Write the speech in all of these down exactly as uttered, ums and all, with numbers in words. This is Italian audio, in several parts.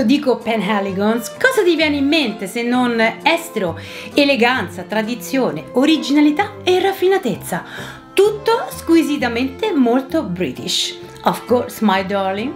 Quando dico Penhaligon, cosa ti viene in mente se non estro, eleganza, tradizione, originalità e raffinatezza? Tutto squisitamente molto British. Of course, my darling.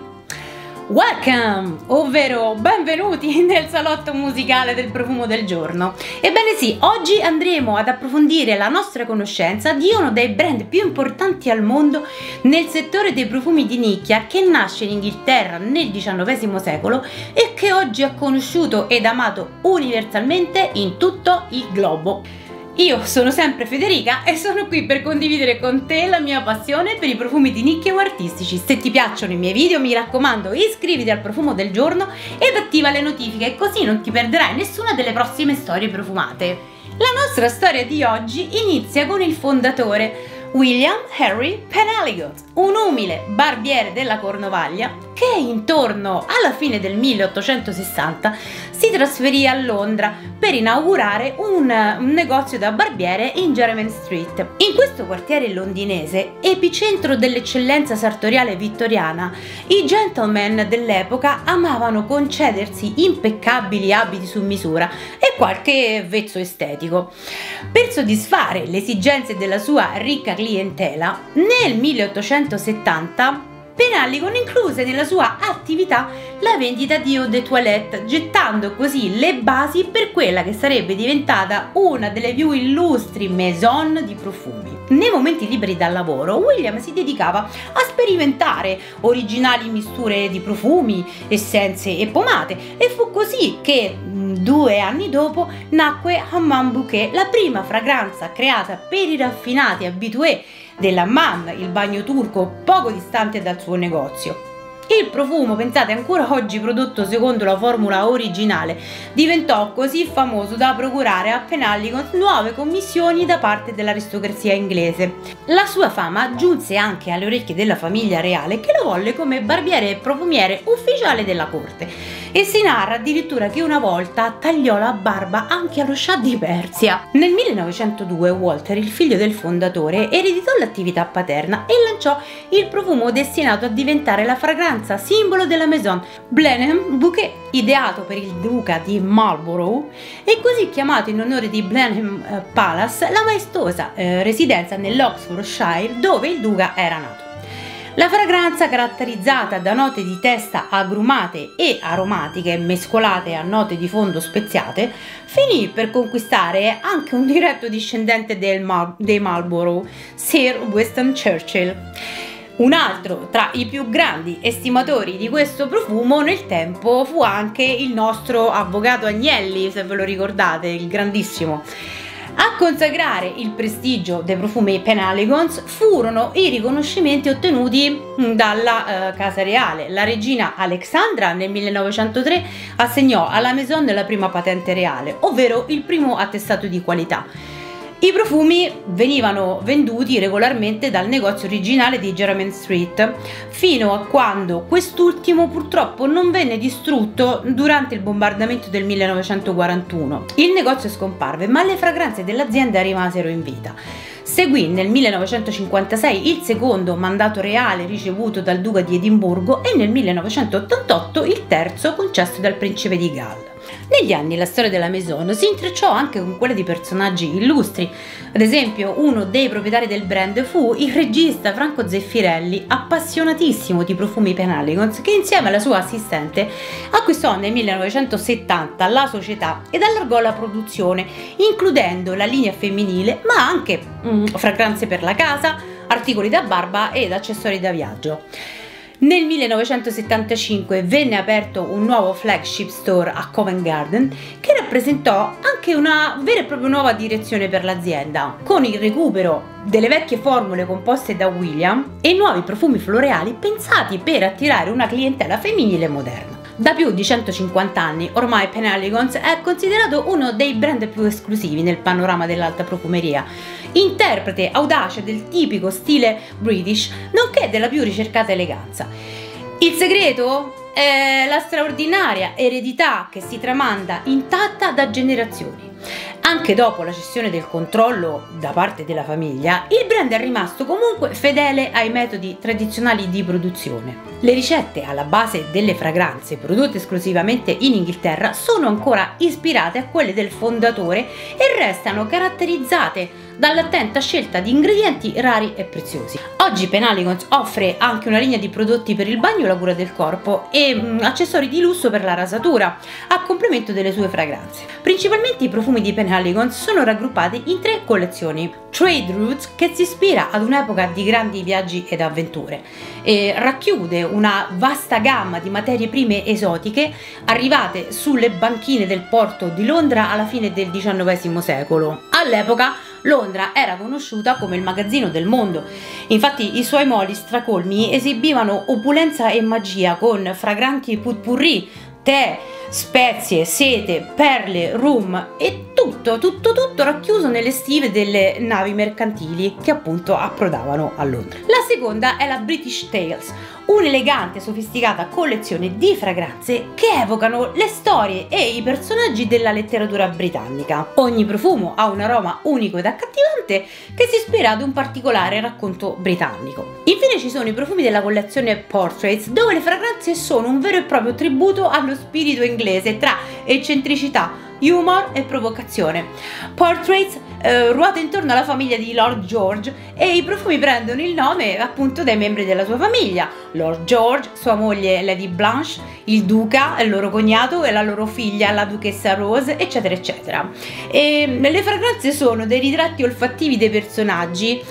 Welcome, ovvero benvenuti nel salotto musicale del profumo del giorno. Ebbene sì, oggi andremo ad approfondire la nostra conoscenza di uno dei brand più importanti al mondo nel settore dei profumi di nicchia, che nasce in Inghilterra nel diciannovesimo secolo e che oggi è conosciuto ed amato universalmente in tutto il globo. Io sono sempre Federica e sono qui per condividere con te la mia passione per i profumi di nicchia o artistici. Se ti piacciono i miei video, mi raccomando, iscriviti al profumo del giorno ed attiva le notifiche, così non ti perderai nessuna delle prossime storie profumate. La nostra storia di oggi inizia con il fondatore William Harry Penhaligon, un umile barbiere della Cornovaglia che intorno alla fine del milleottocentosessanta si trasferì a Londra per inaugurare un, un negozio da barbiere in Jermyn Street. In questo quartiere londinese, epicentro dell'eccellenza sartoriale vittoriana, i gentleman dell'epoca amavano concedersi impeccabili abiti su misura e qualche vezzo estetico. Per soddisfare le esigenze della sua ricca clientela, nel milleottocentosettanta Penhaligon incluse nella sua attività la vendita di eau de toilette, gettando così le basi per quella che sarebbe diventata una delle più illustri maison di profumi. Nei momenti liberi dal lavoro, William si dedicava a sperimentare originali misture di profumi, essenze e pomate, e fu così che due anni dopo nacque Hammam Bouquet, la prima fragranza creata per i raffinati habitué dell'hammam, il bagno turco poco distante dal suo negozio. Il profumo, pensate, ancora oggi prodotto secondo la formula originale, diventò così famoso da procurare a Penhaligon nuove commissioni da parte dell'aristocrazia inglese. La sua fama giunse anche alle orecchie della famiglia reale, che lo volle come barbiere e profumiere ufficiale della corte, e si narra addirittura che una volta tagliò la barba anche allo scià di Persia. Nel millenovecentodue Walter, il figlio del fondatore, ereditò l'attività paterna e lanciò il profumo destinato a diventare la fragranza simbolo della maison, Blenheim Bouquet, ideato per il duca di Marlborough e così chiamato in onore di Blenheim Palace, la maestosa eh, residenza nell'Oxfordshire dove il duca era nato. La fragranza, caratterizzata da note di testa agrumate e aromatiche mescolate a note di fondo speziate, finì per conquistare anche un diretto discendente del Mar- dei Marlborough, Sir Winston Churchill. Un altro tra i più grandi estimatori di questo profumo nel tempo fu anche il nostro avvocato Agnelli, se ve lo ricordate, il grandissimo. A consacrare il prestigio dei profumi Penhaligon furono i riconoscimenti ottenuti dalla eh, Casa Reale. La regina Alexandra nel millenovecentotre assegnò alla Maison la prima patente reale, ovvero il primo attestato di qualità. I profumi venivano venduti regolarmente dal negozio originale di Jermyn Street, fino a quando quest'ultimo purtroppo non venne distrutto durante il bombardamento del millenovecentoquarantuno. Il negozio scomparve, ma le fragranze dell'azienda rimasero in vita. Seguì nel millenovecentocinquantasei il secondo mandato reale ricevuto dal duca di Edimburgo e nel millenovecentottantotto il terzo concesso dal principe di Galles. Negli anni la storia della Maison si intrecciò anche con quella di personaggi illustri. Ad esempio, uno dei proprietari del brand fu il regista Franco Zeffirelli, appassionatissimo di profumi Penhaligon, che insieme alla sua assistente acquistò nel millenovecentosettanta la società ed allargò la produzione, includendo la linea femminile ma anche mm, fragranze per la casa, articoli da barba ed accessori da viaggio. Nel millenovecentosettantacinque venne aperto un nuovo flagship store a Covent Garden, che rappresentò anche una vera e propria nuova direzione per l'azienda, con il recupero delle vecchie formule composte da William e nuovi profumi floreali pensati per attirare una clientela femminile moderna. Da più di centocinquanta anni ormai Penhaligon è considerato uno dei brand più esclusivi nel panorama dell'alta profumeria, interprete audace del tipico stile British, nonché della più ricercata eleganza. Il segreto è la straordinaria eredità che si tramanda intatta da generazioni. Anche dopo la cessione del controllo da parte della famiglia, il brand è rimasto comunque fedele ai metodi tradizionali di produzione. Le ricette alla base delle fragranze prodotte esclusivamente in Inghilterra sono ancora ispirate a quelle del fondatore e restano caratterizzate dall'attenta scelta di ingredienti rari e preziosi. Oggi Penhaligon offre anche una linea di prodotti per il bagno e la cura del corpo e mm, accessori di lusso per la rasatura, a complemento delle sue fragranze. Principalmente i profumi di Penhaligon sono raggruppati in tre collezioni: Trade Roots, che si ispira ad un'epoca di grandi viaggi ed avventure e racchiude una vasta gamma di materie prime esotiche arrivate sulle banchine del porto di Londra alla fine del diciannovesimo secolo. All'epoca Londra era conosciuta come il magazzino del mondo, infatti i suoi moli stracolmi esibivano opulenza e magia con fragranti pot-pourri, tè, spezie, sete, perle, rum e tutto, tutto, tutto racchiuso nelle stive delle navi mercantili che appunto approdavano a Londra. La seconda è la British Tales, un'elegante e sofisticata collezione di fragranze che evocano le storie e i personaggi della letteratura britannica. Ogni profumo ha un aroma unico ed accattivante che si ispira ad un particolare racconto britannico. Infine ci sono i profumi della collezione Portraits, dove le fragranze sono un vero e proprio tributo allo spirito inglese tra eccentricità, humor e provocazione. Portraits eh, ruota intorno alla famiglia di Lord George e i profumi prendono il nome appunto dai membri della sua famiglia: Lord George, sua moglie Lady Blanche, il duca, il loro cognato e la loro figlia la duchessa Rose, eccetera eccetera. E le fragranze sono dei ritratti olfattivi dei personaggi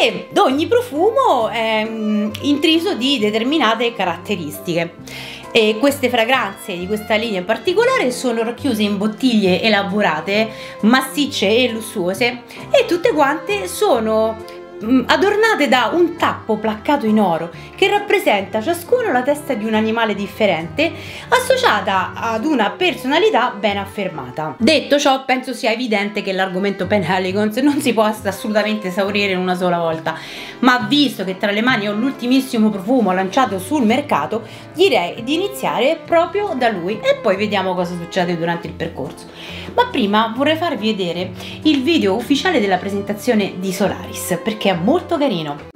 e ogni profumo è mm, intriso di determinate caratteristiche. E queste fragranze di questa linea in particolare sono racchiuse in bottiglie elaborate, massicce e lussuose, e tutte quante sono adornate da un tappo placcato in oro che rappresenta ciascuno la testa di un animale differente, associata ad una personalità ben affermata. Detto ciò, penso sia evidente che l'argomento Penhaligon non si possa assolutamente esaurire in una sola volta, ma visto che tra le mani ho l'ultimissimo profumo lanciato sul mercato, direi di iniziare proprio da lui e poi vediamo cosa succede durante il percorso. Ma prima vorrei farvi vedere il video ufficiale della presentazione di Solaris, perché è molto carino.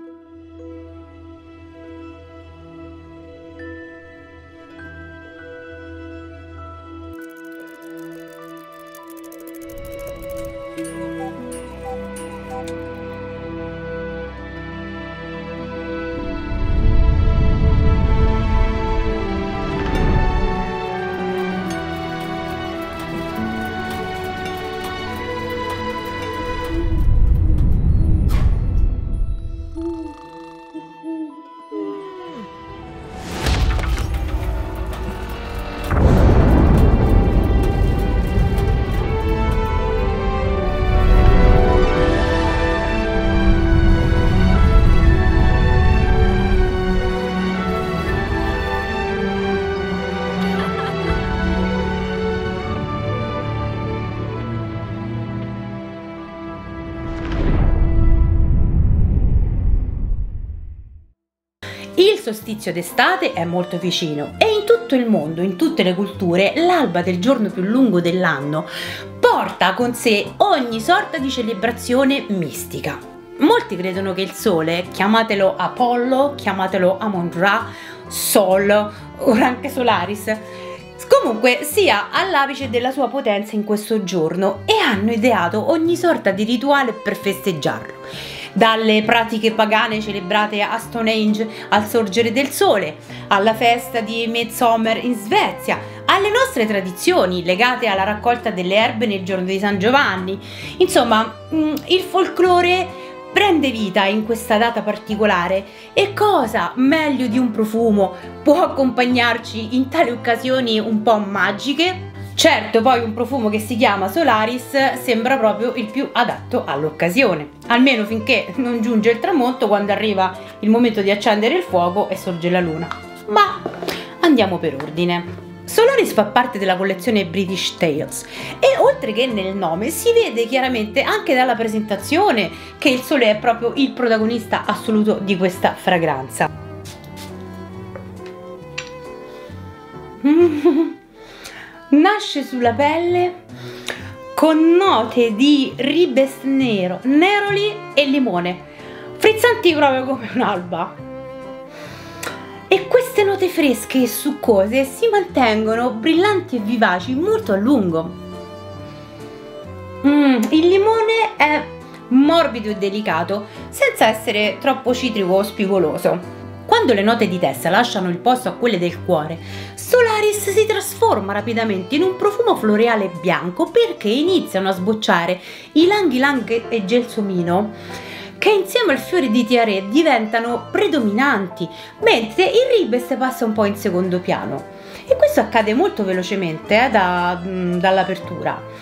Il solstizio d'estate è molto vicino e in tutto il mondo, in tutte le culture, l'alba del giorno più lungo dell'anno porta con sé ogni sorta di celebrazione mistica. Molti credono che il sole, chiamatelo Apollo, chiamatelo Amon-Ra, Sol, ora anche Solaris, comunque sia all'apice della sua potenza in questo giorno, e hanno ideato ogni sorta di rituale per festeggiarlo. Dalle pratiche pagane celebrate a Stonehenge al sorgere del sole, alla festa di Midsummer in Svezia, alle nostre tradizioni legate alla raccolta delle erbe nel giorno di San Giovanni. Insomma, il folklore prende vita in questa data particolare, e cosa meglio di un profumo può accompagnarci in tali occasioni un po' magiche? Certo, poi un profumo che si chiama Solaris sembra proprio il più adatto all'occasione, almeno finché non giunge il tramonto, quando arriva il momento di accendere il fuoco e sorge la luna. Ma andiamo per ordine. Solaris fa parte della collezione British Tales e oltre che nel nome si vede chiaramente anche dalla presentazione che il sole è proprio il protagonista assoluto di questa fragranza. Mm-hmm. Nasce sulla pelle con note di ribes nero, neroli e limone, frizzanti proprio come un'alba. E queste note fresche e succose si mantengono brillanti e vivaci molto a lungo. Mm, il limone è morbido e delicato, senza essere troppo citrico o spigoloso. Quando le note di testa lasciano il posto a quelle del cuore, Solaris si trasforma rapidamente in un profumo floreale bianco, perché iniziano a sbocciare i langhi langhi e gelsomino, che insieme al fiore di tiare diventano predominanti, mentre il ribes passa un po' in secondo piano. E questo accade molto velocemente eh, da, dall'apertura.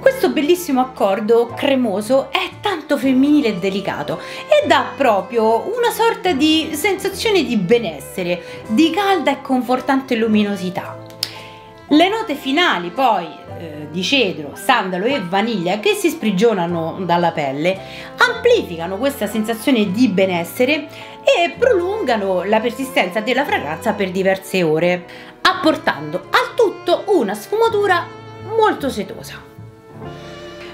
Questo bellissimo accordo cremoso è tanto femminile e delicato e dà proprio una sorta di sensazione di benessere, di calda e confortante luminosità. Le note finali poi eh, di cedro, sandalo e vaniglia che si sprigionano dalla pelle amplificano questa sensazione di benessere e prolungano la persistenza della fragranza per diverse ore, apportando al tutto una sfumatura molto setosa.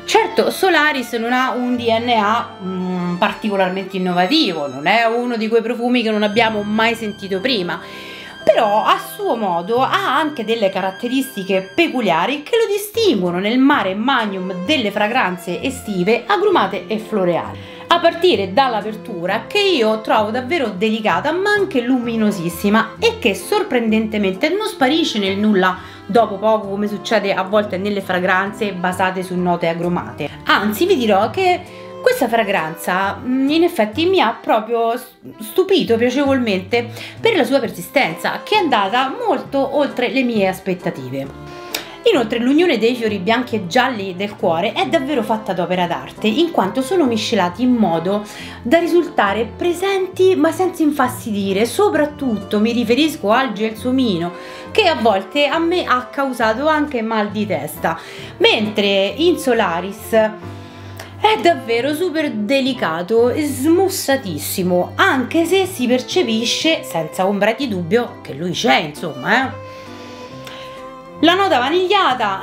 Certo, Solaris non ha un D N A mh, particolarmente innovativo, non è uno di quei profumi che non abbiamo mai sentito prima, però a suo modo ha anche delle caratteristiche peculiari che lo distinguono nel mare magnum delle fragranze estive, agrumate e floreali, a partire dall'apertura che io trovo davvero delicata ma anche luminosissima e che sorprendentemente non sparisce nel nulla dopo poco, come succede a volte nelle fragranze basate su note agrumate. Anzi, vi dirò che questa fragranza in effetti mi ha proprio stupito piacevolmente per la sua persistenza, che è andata molto oltre le mie aspettative. Inoltre l'unione dei fiori bianchi e gialli del cuore è davvero fatta d'opera d'arte, in quanto sono miscelati in modo da risultare presenti ma senza infastidire. Soprattutto mi riferisco al gelsomino, che a volte a me ha causato anche mal di testa, mentre in Solaris è davvero super delicato e smussatissimo, anche se si percepisce senza ombra di dubbio che lui c'è, insomma eh. La nota vanigliata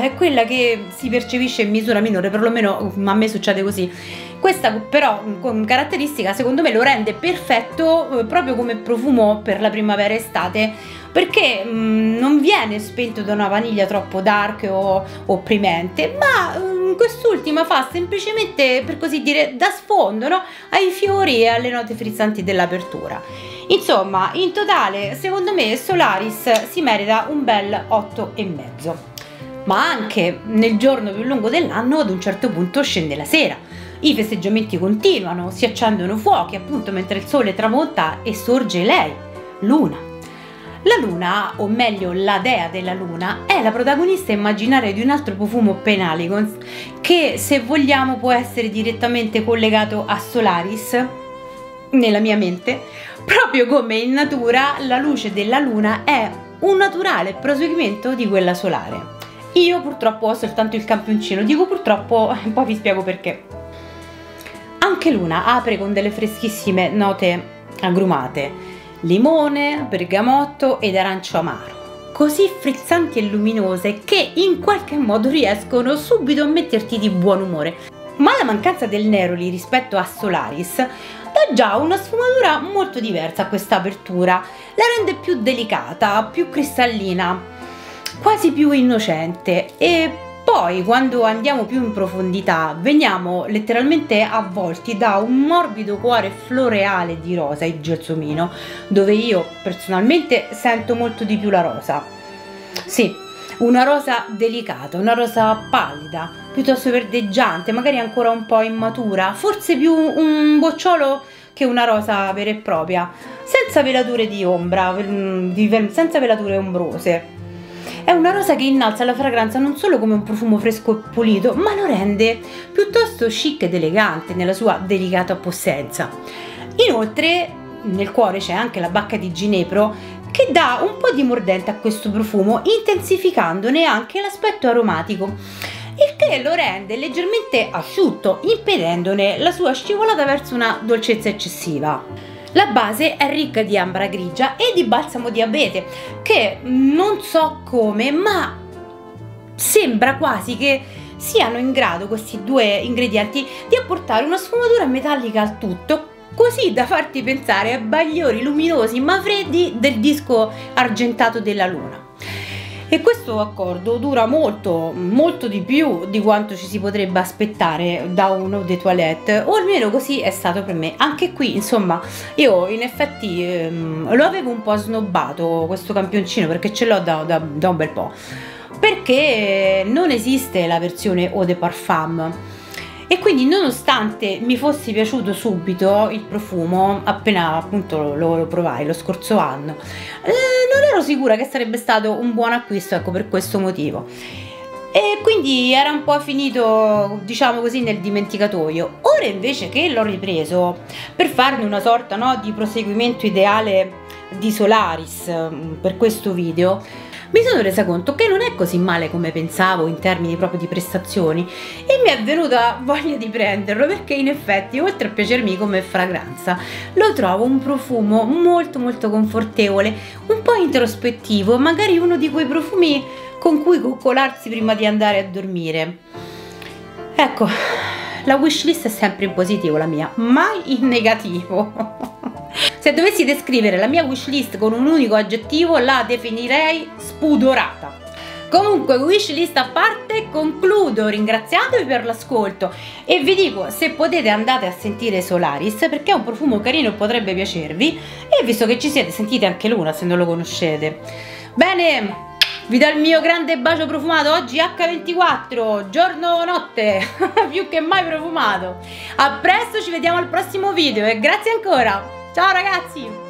è quella che si percepisce in misura minore, perlomeno a me succede così. Questa però con caratteristica secondo me lo rende perfetto proprio come profumo per la primavera estate, perché mh, non viene spento da una vaniglia troppo dark o opprimente, ma mh, quest'ultima fa semplicemente, per così dire, da sfondo, no? Ai fiori e alle note frizzanti dell'apertura. Insomma, in totale, secondo me, Solaris si merita un bel otto e mezzo. Ma anche nel giorno più lungo dell'anno, ad un certo punto scende la sera. I festeggiamenti continuano, si accendono fuochi, appunto, mentre il sole tramonta e sorge lei, Luna. La Luna, o meglio la dea della Luna, è la protagonista immaginaria di un altro profumo Penhaligon che, se vogliamo, può essere direttamente collegato a Solaris, nella mia mente, proprio come in natura la luce della luna è un naturale proseguimento di quella solare. Io purtroppo ho soltanto il campioncino, dico purtroppo, poi vi spiego perché. Anche Luna apre con delle freschissime note agrumate, limone, bergamotto ed arancio amaro, così frizzanti e luminose che in qualche modo riescono subito a metterti di buon umore, ma la mancanza del neroli rispetto a Solaris dà già una sfumatura molto diversa a questa apertura, la rende più delicata, più cristallina, quasi più innocente. E poi quando andiamo più in profondità veniamo letteralmente avvolti da un morbido cuore floreale di rosa e gelsomino, dove io personalmente sento molto di più la rosa. Sì, una rosa delicata, una rosa pallida, piuttosto verdeggiante, magari ancora un po' immatura, forse più un bocciolo che una rosa vera e propria, senza velature di ombra, senza velature ombrose. È una rosa che innalza la fragranza non solo come un profumo fresco e pulito, ma lo rende piuttosto chic ed elegante nella sua delicata possenza. Inoltre nel cuore c'è anche la bacca di ginepro, che dà un po' di mordente a questo profumo, intensificandone anche l'aspetto aromatico, il che lo rende leggermente asciutto, impedendone la sua scivolata verso una dolcezza eccessiva. La base è ricca di ambra grigia e di balsamo di abete, che non so come, ma sembra quasi che siano in grado questi due ingredienti di apportare una sfumatura metallica al tutto, così da farti pensare a bagliori luminosi ma freddi del disco argentato della Luna. E questo accordo dura molto, molto di più di quanto ci si potrebbe aspettare da un eau de toilette, o almeno così è stato per me. Anche qui, insomma, io in effetti ehm, lo avevo un po' snobbato questo campioncino, perché ce l'ho da, da, da un bel po', perché non esiste la versione eau de parfum, e quindi nonostante mi fosse piaciuto subito il profumo appena appunto lo, lo provai lo scorso anno, eh, non ero sicura che sarebbe stato un buon acquisto, ecco, per questo motivo, e quindi era un po' finito, diciamo così, nel dimenticatoio. Ora invece che l'ho ripreso per farne una sorta, no, di proseguimento ideale di Solaris per questo video, mi sono resa conto che non è così male come pensavo in termini proprio di prestazioni, e mi è venuta voglia di prenderlo, perché in effetti, oltre a piacermi come fragranza, lo trovo un profumo molto molto confortevole, un po' introspettivo, magari uno di quei profumi con cui coccolarsi prima di andare a dormire. Ecco, la wishlist è sempre in positivo la mia, mai in negativo. Se dovessi descrivere la mia wishlist con un unico aggettivo, la definirei spudorata. Comunque, wishlist a parte, concludo ringraziandovi per l'ascolto, e vi dico, se potete andate a sentire Solaris, perché è un profumo carino e potrebbe piacervi, e visto che ci siete, sentite anche Luna se non lo conoscete. Bene, vi do il mio grande bacio profumato, oggi acca ventiquattro, giorno o notte, più che mai profumato. A presto, ci vediamo al prossimo video e grazie ancora! Ciao ragazzi!